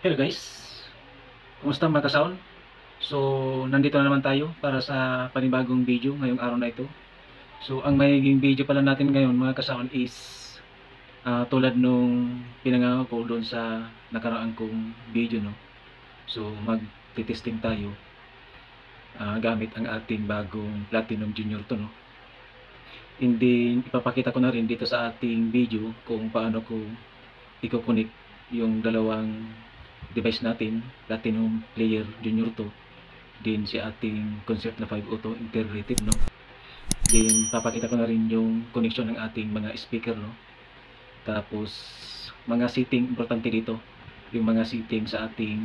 Hello guys, kumusta mga ka-sound? So, nandito na naman tayo para sa panibagong video ngayong araw na ito. So, ang magiging video pala natin ngayon mga ka-sound is tulad nung pinangako ko doon sa nakaraan kong video, no? So, magtitesting tayo gamit ang ating bagong Platinum Junior 2, no? Hindi, ipapakita ko na rin dito sa ating video kung paano ko i-connect yung dalawang device natin, Platinum Player Junior 2 din si ating Concert 502 integrated, no? Then papakita ko na rin yung connection ng ating mga speaker, no? Tapos mga setting, importante dito yung mga setting sa ating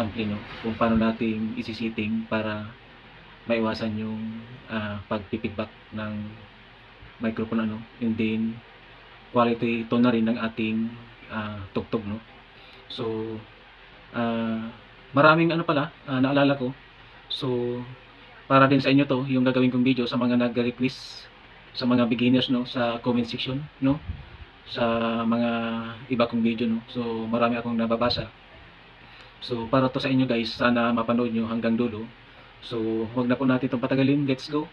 ampli, no? Kung paano natin isi-setting para maiwasan yung pag-feedback ng microphone, ano? And then quality ito na rin ng ating tugtog, no? So maraming ano pala naalala ko. So para din sa inyo to yung gagawin kong video sa mga nagre-request, sa mga beginners, no, sa comment section, no, sa mga iba kong video, no. So marami akong nababasa, so para to sa inyo guys, sana mapanood nyo hanggang dulo. So wag na po natin itong patagalin, let's go.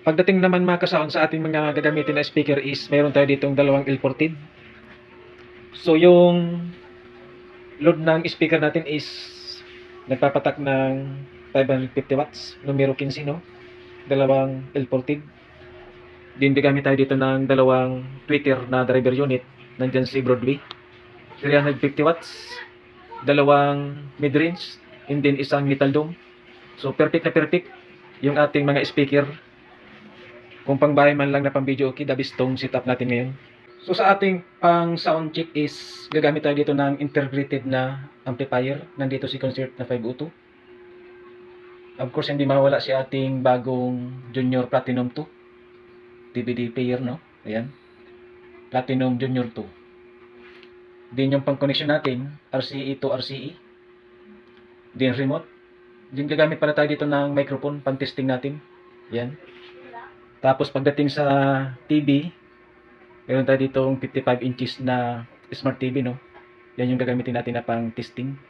Pagdating naman mga ka-sound sa ating mga gagamitin na speaker is meron tayo ditong dalawang L14. So yung load ng speaker natin is nagpapatak ng 550 watts, numero 15, no? Dalawang L14. Din gagamit tayo dito ng dalawang tweeter na driver unit ng Jensen Broadway. 350 watts, dalawang mid-range, and then isang metal dome. So perfect na perfect yung ating mga speaker. Kung pang-bahay man lang na pang-video, okay, the best tong setup natin ngayon. So sa ating pang-sound check is gagamit tayo dito ng integrated na amplifier. Nandito si Concert na 502. Of course, hindi mawala si ating bagong Junior Platinum 2 DVD player, no? Ayan. Platinum Junior 2. Then yung pang-connection natin, RCE to RCE. Then remote. Then gagamit pala tayo dito ng microphone pang-testing natin. Ayan. Tapos pagdating sa TV, meron tayo ditong 55 inches na smart TV, no? Yan yung gagamitin natin na pang testing.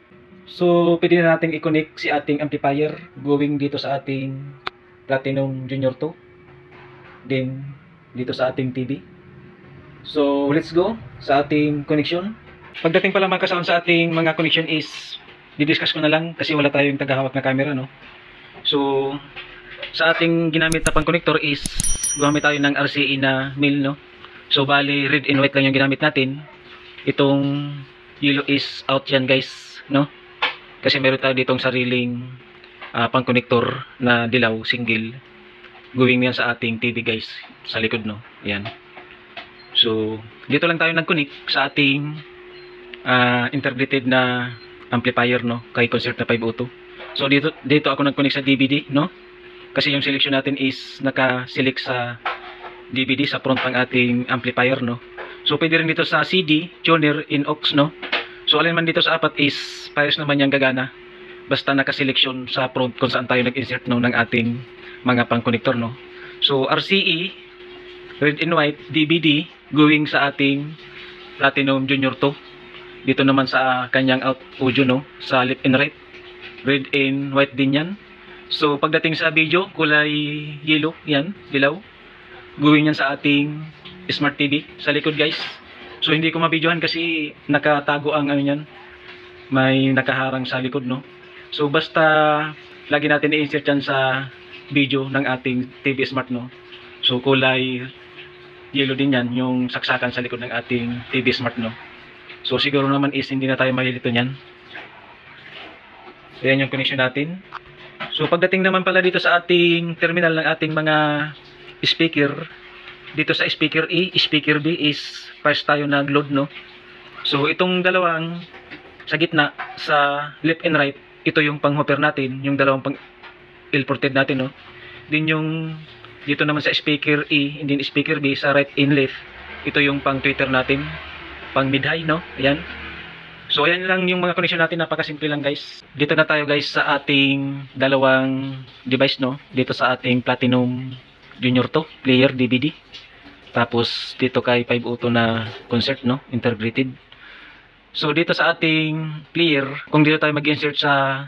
So, pwede na natin i-connect si ating amplifier going dito sa ating Platinum Junior 2. Then, dito sa ating TV. So, let's go sa ating connection. Pagdating pala mga ka-sound sa ating mga connection is, didiscuss ko na lang kasi wala tayong tagahawak na camera, no? So, sa ating ginamit na pang-connector is gumamit tayo ng RCE na mil, no? So bali red and white lang yung ginamit natin. Itong yellow is out yan guys, no? Kasi meron tayo ditong sariling pang-connector na dilaw, single. Going yan sa ating TV guys, sa likod, no? Yan. So dito lang tayo nag-connect sa ating integrated na amplifier, no? Kay Concert na 502. So dito ako nag-connect sa DVD, no? Kasi yung selection natin is naka-select sa DVD sa front ng ating amplifier, no? So pwede rin dito sa CD, tuner, in aux, no? So alin man dito sa apat is pares naman yung gagana. Basta naka-selection sa front kung saan tayo nag-insert, no, ng ating mga pang-connector, no? So RCE, red and white, DVD, going sa ating Platinum Junior 2. Dito naman sa kanyang out audio, no? Sa left and right. Red and white din yan. So pagdating sa video, kulay yellow, yan, dilaw. Gawin yan sa ating Smart TV, sa likod guys. So hindi ko mabidyohan kasi nakatago ang ano yan, may nakaharang sa likod, no? So basta lagi natin i-insert yan sa video ng ating TV Smart, no? So kulay yellow din yan, yung saksakan sa likod ng ating TV Smart, no? So siguro naman is hindi na tayo malilito yan. So yan yung connection natin. So pagdating naman pala dito sa ating terminal ng ating mga speaker, dito sa speaker A, speaker B is first tayo nag-load, no? So itong dalawang sa gitna, sa left and right, ito yung pang-hopper natin, yung dalawang pang-L14 natin, no? Din yung dito naman sa speaker A and then speaker B sa right and left, ito yung pang-tweeter natin, pang-mid-high, no? Ayan. So ayan lang yung mga connection natin, napakasimple lang guys. Dito na tayo guys sa ating dalawang device, no? Dito sa ating Platinum Junior 2 player DVD. Tapos dito kay 502 na concert, no? Integrated. So dito sa ating player, kung dito tayo mag-insert sa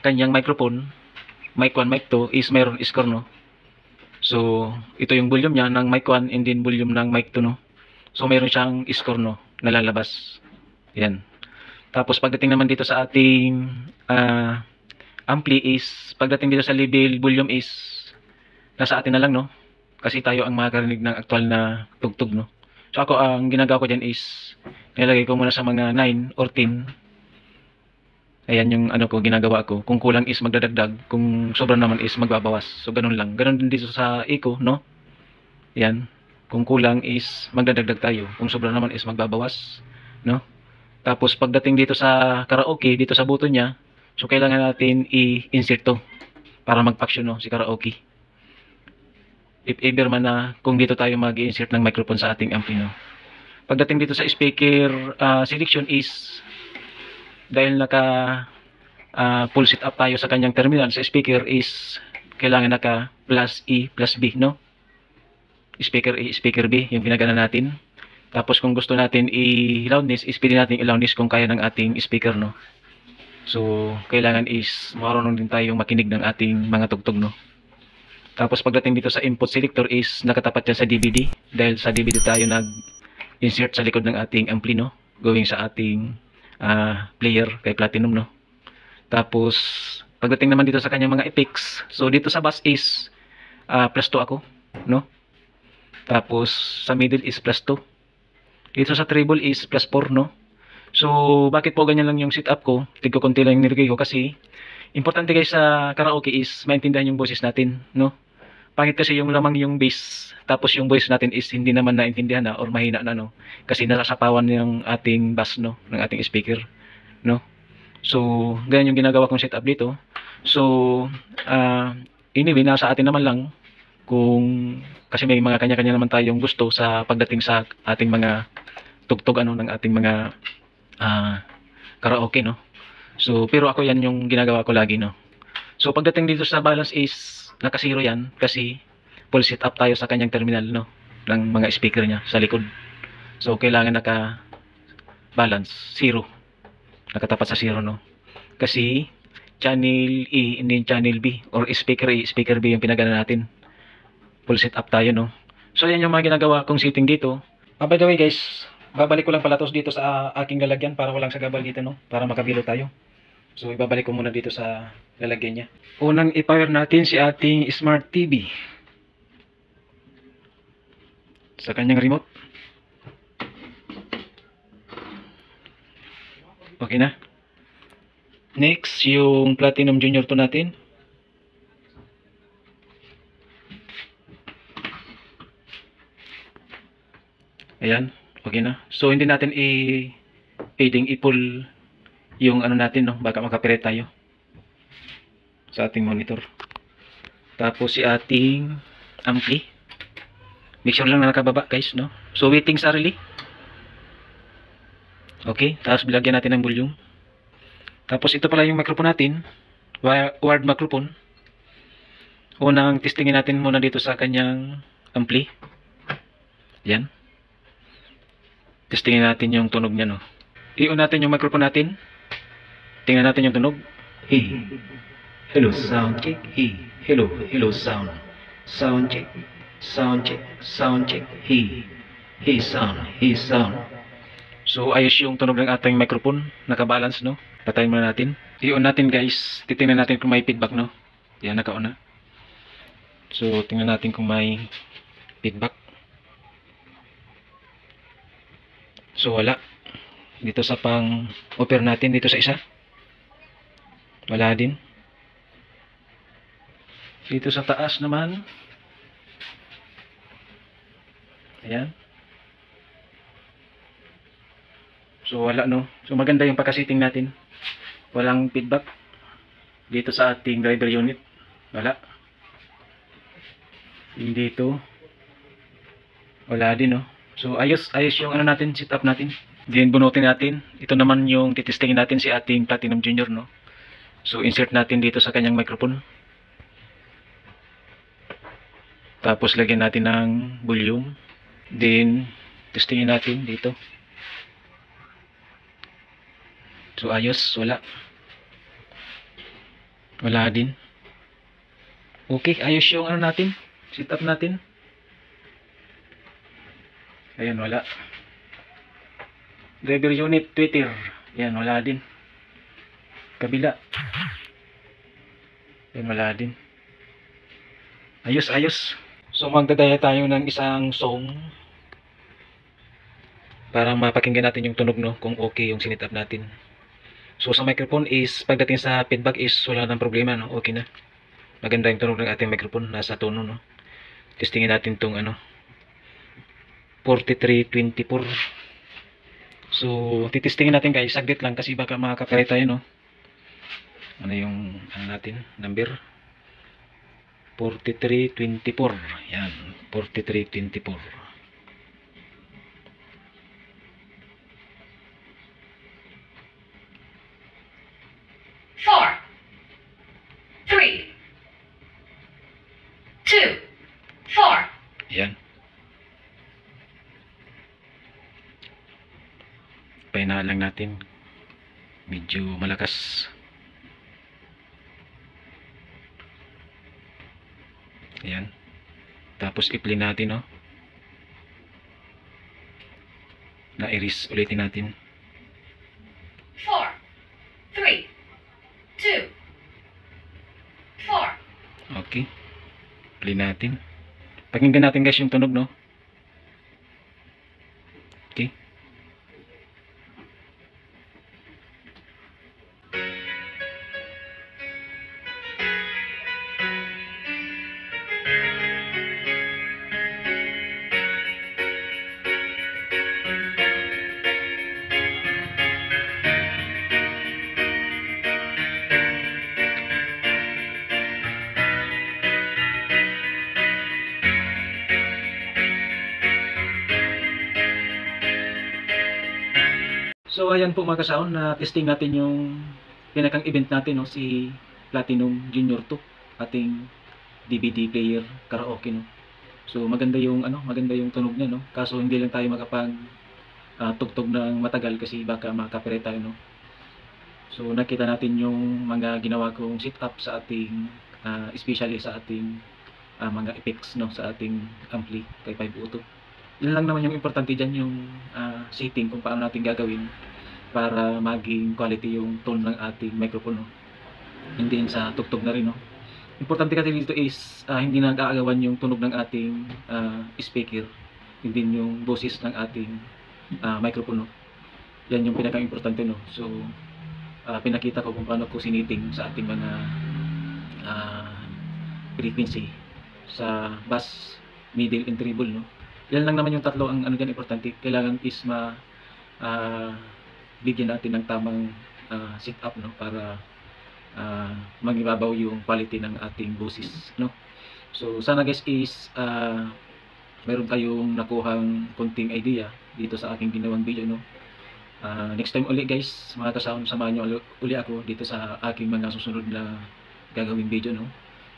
kanyang microphone, mic 1, mic 2 is mayroon score, no? So ito yung volume niya ng mic 1 and then volume ng mic 2, no? So mayroon siyang score, no? Nalalabas. Yan. Tapos pagdating naman dito sa ating ampli is, pagdating dito sa level volume is nasa atin na lang, no? Kasi tayo ang makakarinig ng actual na tugtog, no? So ako, ang ginagawa ko dyan is nilagay ko muna sa mga 9 or 10. Ayan yung ano ko, ginagawa ko. Kung kulang is magdadagdag, kung sobra naman is magbabawas. So ganun lang. Ganun din dito sa echo, no? Ayan. Kung kulang is magdadagdag tayo. Kung sobra naman is magbabawas, no? Tapos pagdating dito sa karaoke, dito sa buto niya, so kailangan natin i-insert to para mag-function, no, si karaoke. If ever man na kung dito tayo mag-insert ng microphone sa ating ampli, no? Pagdating dito sa speaker selection is, dahil naka full set up tayo sa kanyang terminal, sa speaker is kailangan naka plus E plus B, no? Speaker E, speaker B, yung pinagana natin. Tapos kung gusto natin i-loudness is pwede natin i-loudness kung kaya ng ating speaker, no? So kailangan is marunong din tayong makinig ng ating mga tugtog, no? Tapos pagdating dito sa input selector is nakatapat yan sa DVD. Dahil sa DVD tayo nag-insert sa likod ng ating ampli, no? Going sa ating player kay Platinum, no? Tapos pagdating naman dito sa kanyang mga effects, so dito sa bass is plus 2 ako, no? Tapos sa middle is plus 2. Dito sa treble is plus 4, no? So bakit po ganyan lang yung setup ko? Tigko konti lang yung nilagay ko kasi importante guys sa karaoke is maintindihan yung boses natin, no? Pangit kasi yung lamang yung bass, tapos yung voice natin is hindi naman naintindihan na or mahina na, no? Kasi nalasapawan yung ating bass, no? Ng ating speaker, no? So ganyan yung ginagawa kong setup dito. So anyway, nasa atin naman lang kung, kasi may mga kanya-kanya naman tayong gusto sa pagdating sa ating mga tugtog, ano, ng ating mga karaoke, no? So, pero ako yan yung ginagawa ko lagi, no? So, pagdating dito sa balance is nakasiro yan kasi full set up tayo sa kanyang terminal, no? Ng mga speaker niya sa likod. So, kailangan naka-balance, zero. Nakatapat sa zero, no? Kasi channel E and then channel B or speaker E, speaker B yung pinagana natin. Full set up tayo, no? So, yan yung mga ginagawa kong setting dito. By the way guys, babalik ko lang pala tos dito sa aking lalagyan para walang sagabal dito, no? Para makabilo tayo. So, ibabalik ko muna dito sa lalagyan niya. Unang i-power natin si ating Smart TV. Sa kanyang remote. Okay na. Next, yung Platinum Junior 2 natin. Ayan. Okay na. So, hindi natin i-pull yung ano natin, no? Baka magkapirate tayo sa ating monitor. Tapos si ating ampli, make sure lang na nakababa guys, no? So waiting sarili. Okay, tapos bilagyan natin ng volume. Tapos ito pala yung microphone natin, wired microphone. Unang testingin natin muna dito sa kanyang ampli. Yan, testingin natin yung tunog niya, no? I-on natin yung microphone natin. Tingnan natin yung tunog. Hey. Hello sound check. Hey. Hello. Hello sound. Sound check. Sound check. Sound check. Hey. Hey sound. Hey sound. So ayos yung tunog ng ating microphone, naka-balance, no? Patayin muna natin. I-on natin guys. Titingnan natin kung may feedback, no? Yan, naka-on na. So tingnan natin kung may feedback. So wala. Dito sa pang-oper natin dito sa isa. Wala din. Dito sa taas naman. Ayan. So wala, no? So maganda yung pagka-setting natin. Walang feedback. Dito sa ating driver unit. Wala. Dito. Wala din, no? So ayos yung ano natin, setup natin. Then bunutin natin. Ito naman yung titestingin natin si ating Platinum Junior, no? So insert natin dito sa kanyang microphone. Tapos lagyan natin ng volume. Then testingin natin dito. So ayos, wala. Wala din. Okay, ayos yung ano natin, setup natin. Ayan, wala. Driver unit, tweeter. Ayan, wala din. Kabila. Ayan, wala din. Ayos, ayos. So magdadaya tayo ng isang song para mapakinggan natin yung tunog, no, kung okay yung setup natin. So sa microphone is pagdating sa feedback is wala nang problema, no, okay na. Maganda yung tunog ng ating microphone, nasa tono, no. Testingin natin tong ano 4324. So titestingin natin guys, saglit lang kasi baka makakapalit tayo, no. Ano yung ano natin, number 4324. Yan, 4324. Yan. Pahinaan lang natin. Medyo malakas. Ayan. Tapos i-play natin, no. Na-iris ulitin natin. 4 3 2 4. Okay. Play natin. Pakinggan natin guys yung tunog, no. Okay. So ayan po mga kasound, na testing natin yung pinakang event natin, no, si Platinum Junior 2, ating DVD player karaoke, no. So maganda yung ano, maganda yung tunog niya, no. Kaso hindi lang tayo makapag tugtog ng matagal kasi baka makapire tayo, no. So nakita natin yung mga ginawa kong setup sa ating especially sa ating mga effects, no, sa ating ampli kay 502. Yun lang naman yung importante dyan, yung setting kung paano natin gagawin para maging quality yung tone ng ating microphone, no? Hindi din sa tugtog na rin, no? Importante kasi dito is hindi nag-aagawan yung tunog ng ating speaker, hindi din yung boses ng ating microphone, no? Yan yung pinaka-importante, no? So pinakita ko kung paano ko siniting sa ating mga frequency sa bass, middle, and treble, no? Yan lang naman yung tatlo ang ano dyan importante. Kailangan is bigyan natin ng tamang set up, no, para mangibabaw yung quality ng ating boses, no. So sana guys is meron kayong nakuhang konting idea dito sa aking ginawang video, no. Next time uli guys, mga kasound, samahan nyo uli ako dito sa aking mga susunod na gagawing video, no.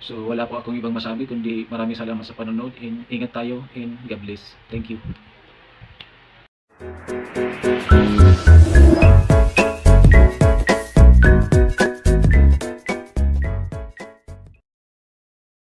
So wala po akong ibang masabi kundi maraming salamat sa panonood, and ingat tayo, and God bless. Thank you.